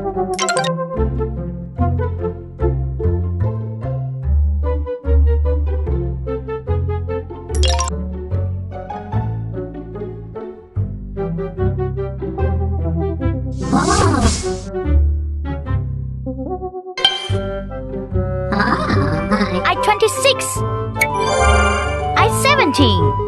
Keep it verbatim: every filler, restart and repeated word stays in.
I twenty-six. I seventeen.